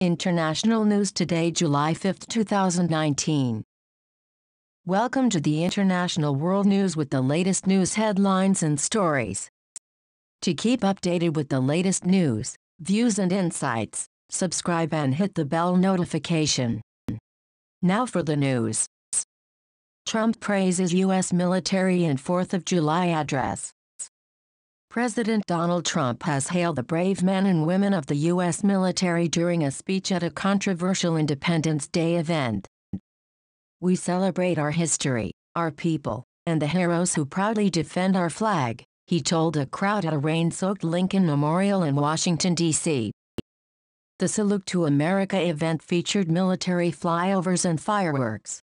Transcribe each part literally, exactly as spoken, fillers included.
International News Today, July fifth, two thousand nineteen. Welcome to the International World News with the latest news headlines and stories. To keep updated with the latest news, views and insights, subscribe and hit the bell notification. Now for the news. Trump praises U S military in fourth of July address. President Donald Trump has hailed the brave men and women of the U S military during a speech at a controversial Independence Day event. "We celebrate our history, our people, and the heroes who proudly defend our flag," he told a crowd at a rain-soaked Lincoln Memorial in Washington, D C The Salute to America event featured military flyovers and fireworks.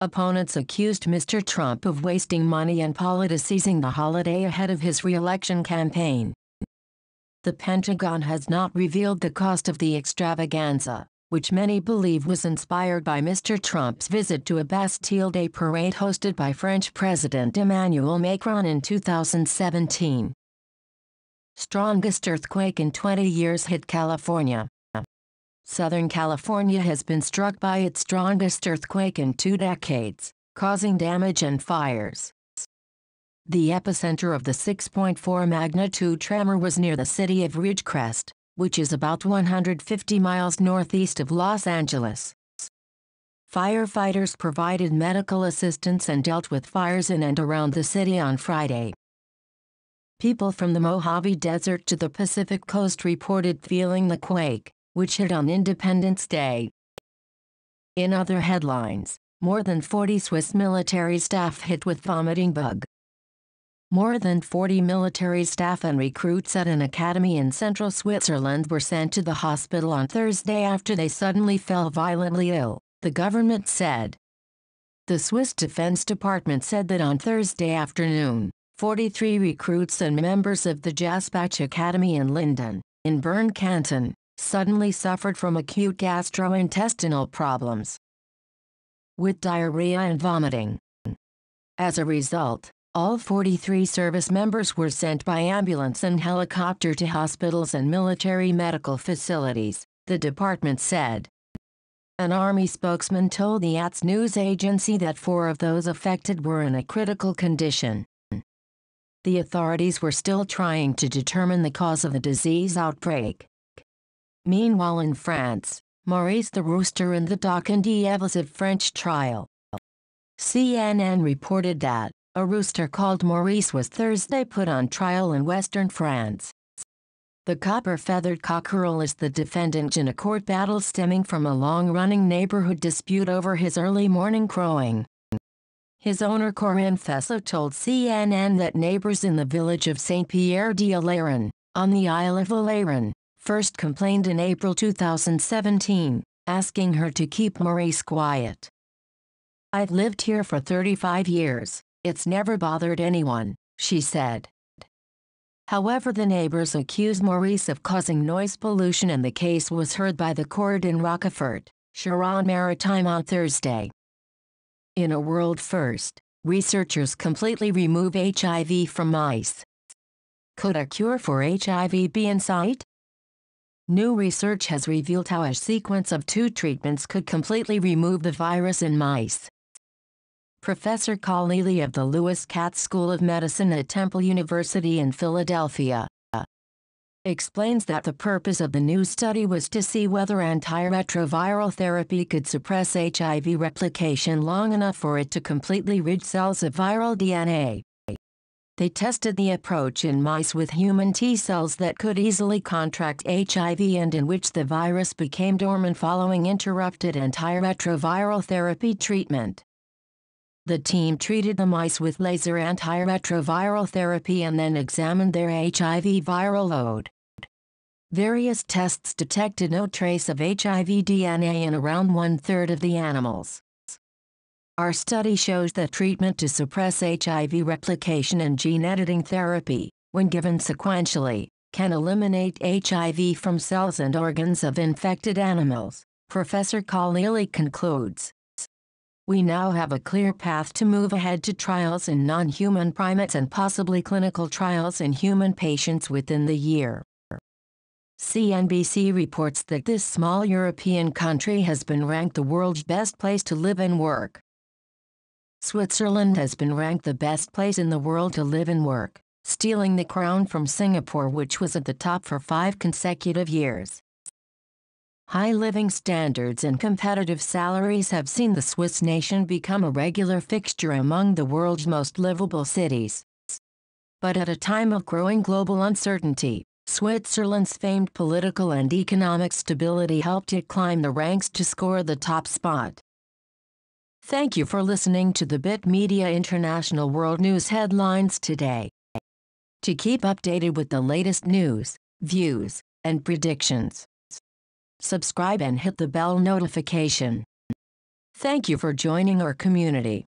Opponents accused Mister Trump of wasting money and politicizing the holiday ahead of his re-election campaign. The Pentagon has not revealed the cost of the extravaganza, which many believe was inspired by Mister Trump's visit to a Bastille Day parade hosted by French President Emmanuel Macron in two thousand seventeen. Strongest earthquake in twenty years hit California. Southern California has been struck by its strongest earthquake in two decades, causing damage and fires. The epicenter of the six point four magnitude tremor was near the city of Ridgecrest, which is about one hundred fifty miles northeast of Los Angeles. Firefighters provided medical assistance and dealt with fires in and around the city on Friday. People from the Mojave Desert to the Pacific coast reported feeling the quake, which hit on Independence Day. In other headlines, more than forty Swiss military staff hit with vomiting bug. More than forty military staff and recruits at an academy in central Switzerland were sent to the hospital on Thursday after they suddenly fell violently ill, the government said. The Swiss Defense Department said that on Thursday afternoon, forty-three recruits and members of the Jassbach Academy in Linden, in Bern Canton, suddenly suffered from acute gastrointestinal problems with diarrhea and vomiting. As a result, all forty-three service members were sent by ambulance and helicopter to hospitals and military medical facilities, the department said. An Army spokesman told the A T S news agency that four of those affected were in a critical condition. The authorities were still trying to determine the cause of the disease outbreak. Meanwhile, in France, Maurice the rooster and the doc and Dievels of French trial. C N N reported that a rooster called Maurice was Thursday put on trial in western France. The copper-feathered cockerel is the defendant in a court battle stemming from a long-running neighborhood dispute over his early morning crowing. His owner Corinne Fessot told C N N that neighbors in the village of Saint-Pierre-d'Oléron, on the Isle of Oléron, first complained in April two thousand seventeen, asking her to keep Maurice quiet. "I've lived here for thirty-five years, it's never bothered anyone," she said. However, the neighbors accused Maurice of causing noise pollution, and the case was heard by the court in Rochefort, Charente-Maritime on Thursday. In a world first, researchers completely remove H I V from mice. Could a cure for H I V be in sight? New research has revealed how a sequence of two treatments could completely remove the virus in mice. Professor Khalili of the Lewis Katz School of Medicine at Temple University in Philadelphia explains that the purpose of the new study was to see whether antiretroviral therapy could suppress H I V replication long enough for it to completely rid cells of viral D N A. They tested the approach in mice with human T cells that could easily contract H I V and in which the virus became dormant following interrupted antiretroviral therapy treatment. The team treated the mice with laser antiretroviral therapy and then examined their H I V viral load. Various tests detected no trace of H I V D N A in around one-third of the animals. "Our study shows that treatment to suppress H I V replication and gene editing therapy, when given sequentially, can eliminate H I V from cells and organs of infected animals," Professor Khalili concludes. "We now have a clear path to move ahead to trials in non-human primates and possibly clinical trials in human patients within the year." C N B C reports that this small European country has been ranked the world's best place to live and work. Switzerland has been ranked the best place in the world to live and work, stealing the crown from Singapore, which was at the top for five consecutive years. High living standards and competitive salaries have seen the Swiss nation become a regular fixture among the world's most livable cities. But at a time of growing global uncertainty, Switzerland's famed political and economic stability helped it climb the ranks to score the top spot. Thank you for listening to the Bit Media International World News Headlines today. To keep updated with the latest news, views, and predictions, subscribe and hit the bell notification. Thank you for joining our community.